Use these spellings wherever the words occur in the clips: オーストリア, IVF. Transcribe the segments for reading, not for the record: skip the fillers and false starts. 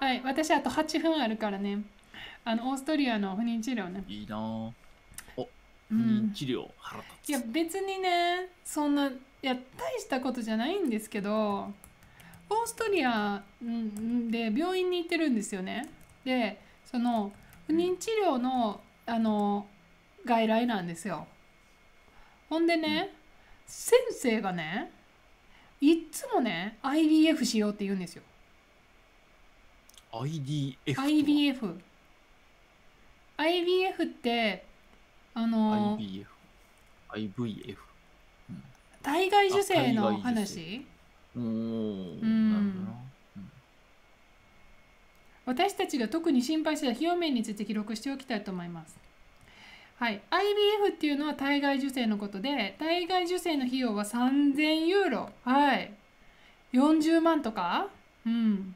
はい、私あと8分あるからね。オーストリアの不妊治療ね。いいな。お、不妊治療、腹立つ。いや別にね、そんな、いや大したことじゃないんですけど、オーストリアで病院に行ってるんですよね。で、その不妊治療の外来なんですよ。ほんでね、先生がね、いっつもね IVF しようって言うんですよ。IVF。IVF ってIVF。体外受精の話。私たちが特に心配した費用面について記録しておきたいと思います。はい、IVF っていうのは体外受精のことで、体外受精の費用は3000ユーロ、はい、40万とか、うん、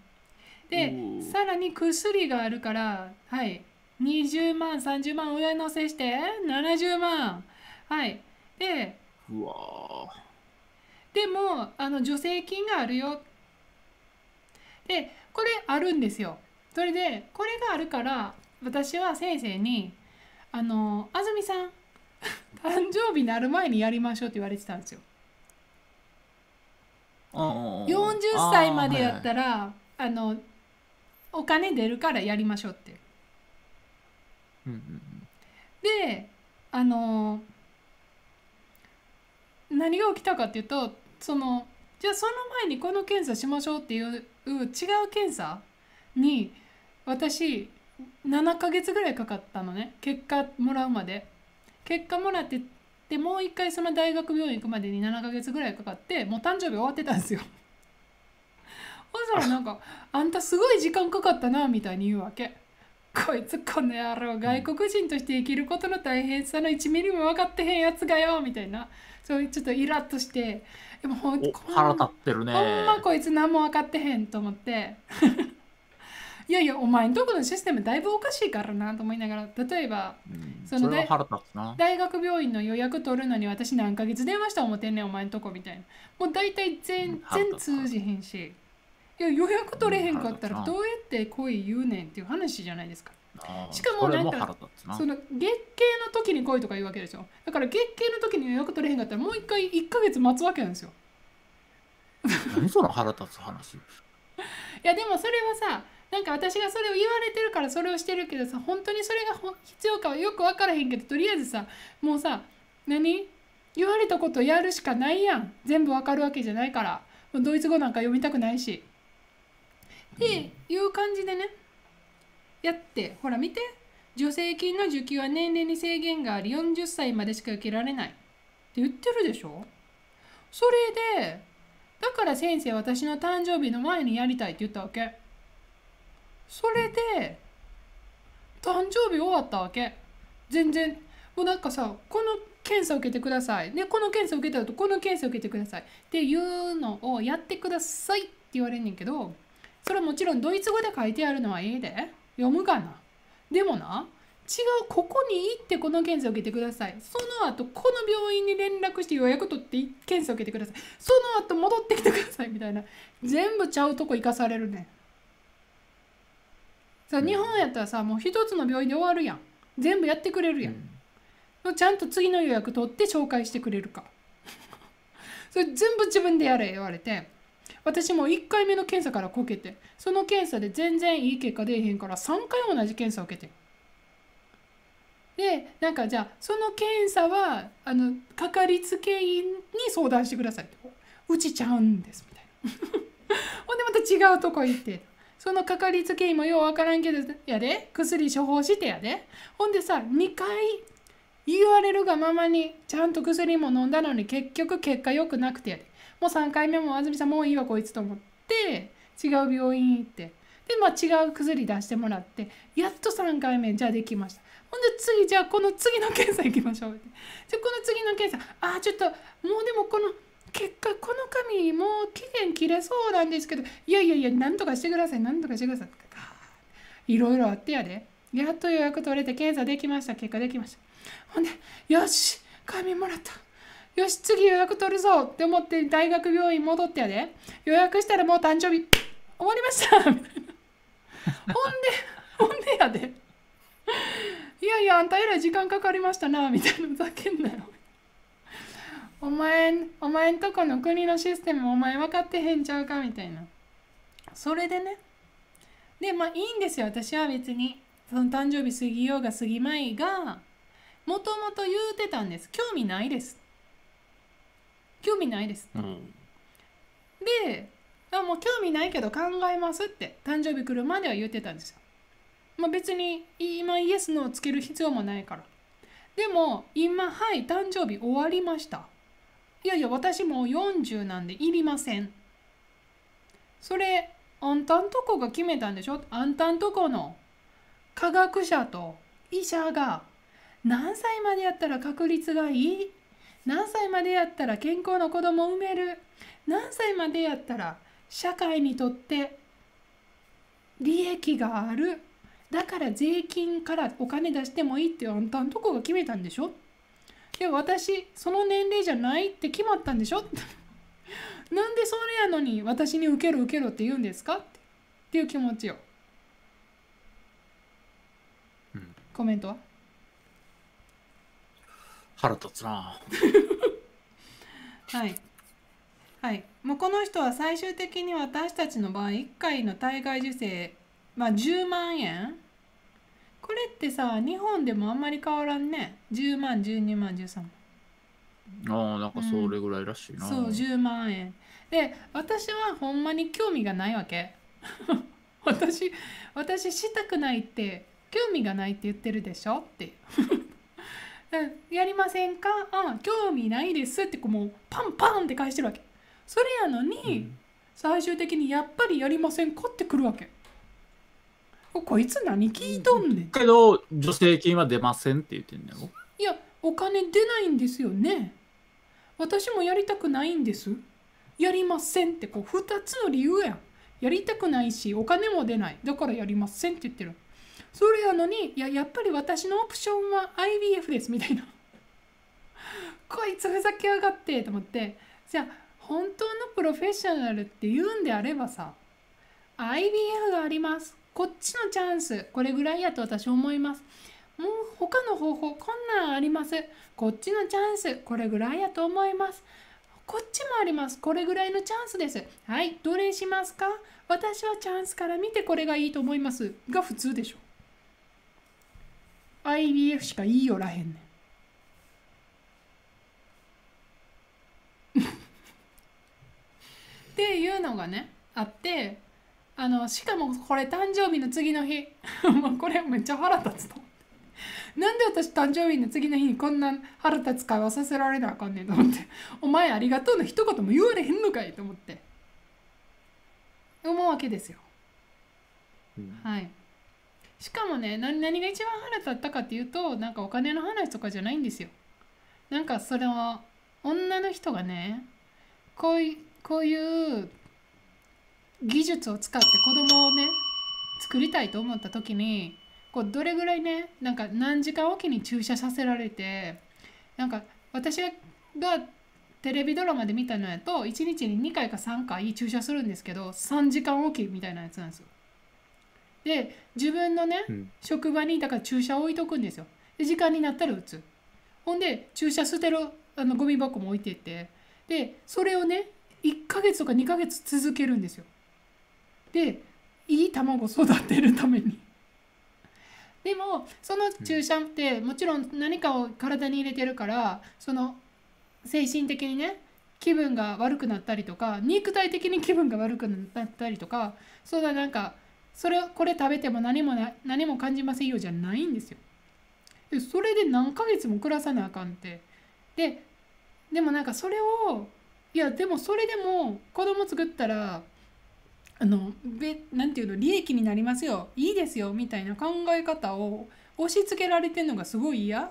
でさらに薬があるから、はい、20万30万上乗せして70万、はい、でうわでも助成金があるよ。でこれあるんですよ。それでこれがあるから私は先生に安住さん誕生日になる前にやりましょうって言われてたんですよ。40歳までやったら、はい、お金出るからやりましょうって。で何が起きたかっていうと、じゃあその前にこの検査しましょうっていう違う検査に私7ヶ月ぐらいかかったのね。結果もらうまで、結果もらってでもう一回その大学病院行くまでに7ヶ月ぐらいかかって、もう誕生日終わってたんですよ。ほんならなんか「あんたすごい時間かかったな」みたいに言うわけ。こいつこの野郎、外国人として生きることの大変さの1ミリも分かってへんやつがよみたいな、そういうちょっとイラッとして、でもほん腹立ってるね。ほんまこいつ何も分かってへんと思って。いやいやお前んとこのシステムだいぶおかしいからなと思いながら、例えば、それは腹立つな。大学病院の予約取るのに私何ヶ月電話した思ってんねんお前んとこみたいな。もう大体全然通じへんし、いや予約取れへんかったらどうやって来い言うねんっていう話じゃないですか。しかもなんかその月経の時に来いとか言うわけでしょ。だから月経の時に予約取れへんかったらもう一回1ヶ月待つわけなんですよ。何その腹立つ話。いやでもそれはさ、なんか私がそれを言われてるからそれをしてるけどさ、本当にそれが必要かはよく分からへんけど、とりあえずさ、もうさ、何言われたことやるしかないやん。全部分かるわけじゃないから、もうドイツ語なんか読みたくないしっていう感じでね、やって、ほら見て、助成金の受給は年齢に制限があり40歳までしか受けられないって言ってるでしょ。それでだから先生私の誕生日の前にやりたいって言ったわけ。それで誕生日終わったわけ。全然もうなんかさ、この検査受けてください、でこの検査受けた後この検査受けてくださいっていうのをやってくださいって言われんねんけど、それはもちろんドイツ語で書いてあるのはいいで読むがな。でもな、違う、ここに行ってこの検査受けてください、その後この病院に連絡して予約取って検査受けてください、その後戻ってきてくださいみたいな、全部ちゃうとこ行かされるねん。さ、日本やったらさ、もう一つの病院で終わるやん、全部やってくれるやん、ちゃんと次の予約取って紹介してくれるかそれ全部自分でやれ言われて、私も1回目の検査からこけて、その検査で全然いい結果出えへんから3回同じ検査を受けて、でなんかじゃあその検査はかかりつけ医に相談してくださいって、うちちゃうんですみたいなほんでまた違うとこ行って、そのかかりつけ医もようわからんけどやで、薬処方してやで、ほんでさ2回言われるがままにちゃんと薬も飲んだのに結局結果良くなくてやで、もう3回目も安住さんもういいわこいつと思って違う病院行って、でまあ違う薬出してもらって、やっと3回目じゃあできました。ほんで次じゃあこの次の検査行きましょうって、じゃあこの次の検査ちょっともうでもこの結果この紙もう期限切れそうなんですけど、いやいやいやなんとかしてくださいなんとかしてください、いろいろあってやで、やっと予約取れて検査できました、結果できました、ほんでよし紙もらったよし次予約取るぞって思って大学病院戻ってやで、予約したらもう誕生日終わりましたほんでやで、いやいやあんたえらい時間かかりましたなみたいな、ふざけんなよお前んとこの国のシステムお前分かってへんちゃうかみたいな。それでね、でまあいいんですよ、私は別にその誕生日過ぎようが過ぎまいが、もともと言うてたんです、興味ないです、興味ないです、うん、でもう興味ないけど考えますって誕生日来るまでは言ってたんですよ。まあ、別に今イエスのをつける必要もないから。でも今はい誕生日終わりました、いやいや私もう40なんでいりません、それあんたんとこが決めたんでしょ、あんたんとこの科学者と医者が何歳までやったら確率がいい、何歳までやったら健康な子供を産める、何歳までやったら社会にとって利益がある、だから税金からお金出してもいいってあんたんとこが決めたんでしょ、いや私その年齢じゃないって決まったんでしょなんでそれやのに私に受けろ受けろって言うんですかっていう気持ちよ、うん、コメントは腹立つなはいはい、もうこの人は最終的に私たちの場合1回の体外受精まあ10万円、これってさ日本でもあんまり変わらんね、10万12万13万、あなんかそれぐらいらしいな、うん、そう10万円で私はほんまに興味がないわけ私したくないって興味がないって言ってるでしょってやりませんか、ああ興味ないですってこうもうパンパンって返してるわけ、それやのに、うん、最終的にやっぱりやりませんかってくるわけ、こいつ何聞いとんねんけど、助成金は出ませんって言ってんだよ、いやお金出ないんですよね、私もやりたくないんです、やりませんってこう2つの理由やん、やりたくないしお金も出ない、だからやりませんって言ってる、それやのにいややっぱり私のオプションは IVF ですみたいなこいつふざけやがってと思って、じゃあ本当のプロフェッショナルって言うんであればさ、 IVF があります、こっちのチャンスこれぐらいやと私思います、もう他の方法こんなんあります、こっちのチャンスこれぐらいやと思います、こっちもあります、これぐらいのチャンスです、はい、どれしますか、私はチャンスから見てこれがいいと思いますが普通でしょ、 IVF しかいいよらへんねんっていうのがねあって、しかもこれ誕生日の次の日もうこれめっちゃ腹立つと思ってなんで私誕生日の次の日にこんな腹立つ会話させられなあかんねんと思ってお前ありがとうの一言も言われへんのかいと思って思うわけですよ、うん、はい。しかもね何が一番腹立ったかっていうと、なんかお金の話とかじゃないんですよ。なんかそれは女の人がねこういう技術を使って子供をね作りたいと思った時に、こうどれぐらいねなんか何時間おきに注射させられて、なんか私がテレビドラマで見たのやと1日に2回か3回注射するんですけど、3時間おきみたいなやつなんですよ。で自分のね、うん、職場にだから注射置いとくんですよ。で時間になったら打つ。ほんで注射捨てるゴミ箱も置いてって、でそれをね1ヶ月とか2ヶ月続けるんですよ。でいい卵を育てるためにでもその注射ってもちろん何かを体に入れてるから、その精神的にね気分が悪くなったりとか、肉体的に気分が悪くなったりとか、そうだなんかそれこれ食べても何も感じませんよじゃないんですよ。でそれで何ヶ月も暮らさなあかんって。でもなんかそれをいやでもそれでも子供作ったらなんていうの利益になりますよいいですよみたいな考え方を押し付けられてんのがすごい嫌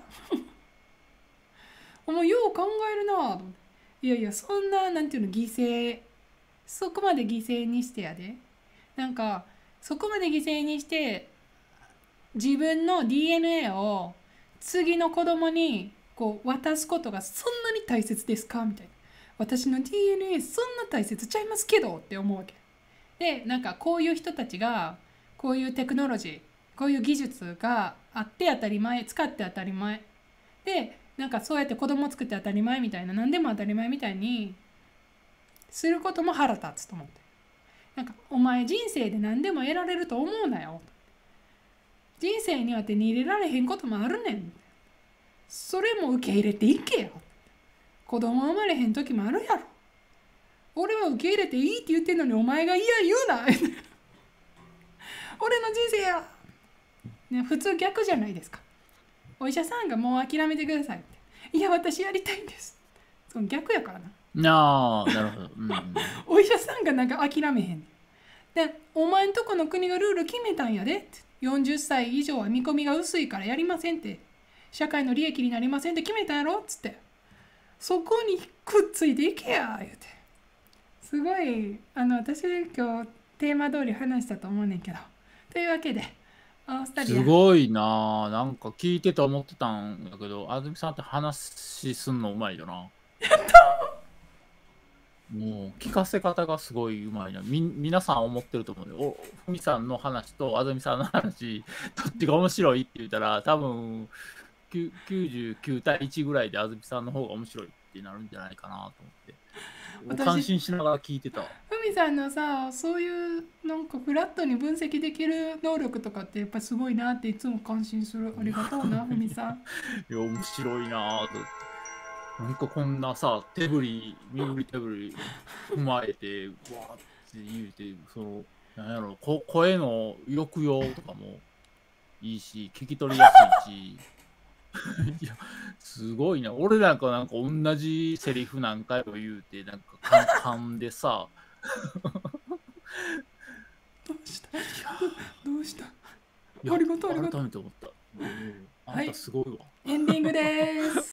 もうよう考えるな。いやいやそんななんていうの犠牲、そこまで犠牲にしてやで、なんかそこまで犠牲にして自分の DNA を次の子供にこう渡すことがそんなに大切ですかみたいな。私の DNA そんな大切ちゃいますけどって思うわけ。でなんかこういう人たちがこういうテクノロジーこういう技術があって当たり前使って当たり前でなんかそうやって子供作って当たり前みたいな何でも当たり前みたいにすることも腹立つと思って、なんかお前人生で何でも得られると思うなよ、人生には手に入れられへんこともあるねん、それも受け入れていけよ、子供生まれへん時もあるやろ、俺は受け入れていいって言ってんのにお前がいや言うな俺の人生や、ね、普通逆じゃないですか。お医者さんがもう諦めてくださいっていや私やりたいんです、その逆やからな。ああなるほど、うん、お医者さんがなんか諦めへんでお前んとこの国がルール決めたんやでって、40歳以上は見込みが薄いからやりませんって社会の利益になりませんって決めたやろっつって、そこにくっついていけや言うて、すごい私今日テーマ通り話したと思うねんけど、というわけでオーストラリアすごいなあ、なんか聞いてて思ってたんだけど安住さんって話すんのうまいよな。やったもう聞かせ方がすごいうまいな、皆さん思ってると思うよ。ふみさんの話と安住さんの話どっちが面白いって言ったら多分99対1ぐらいで安住さんの方が面白いってなるんじゃないかなと思って感心しながら聞いてた。ふみさんのさそういうなんかフラットに分析できる能力とかってやっぱすごいなっていつも感心する。ありがとうなふみさん。いや面白いなぁと。なんかこんなさ身振り手振り踏まえてわーって言うてそのなんやろ声の抑揚とかもいいし聞き取りやすいし。いやすごいな、俺なんか同じセリフ何回も言うてなんかカンでさどうしたありがとう改めて思った、あんたすごいわ、はい、エンディングです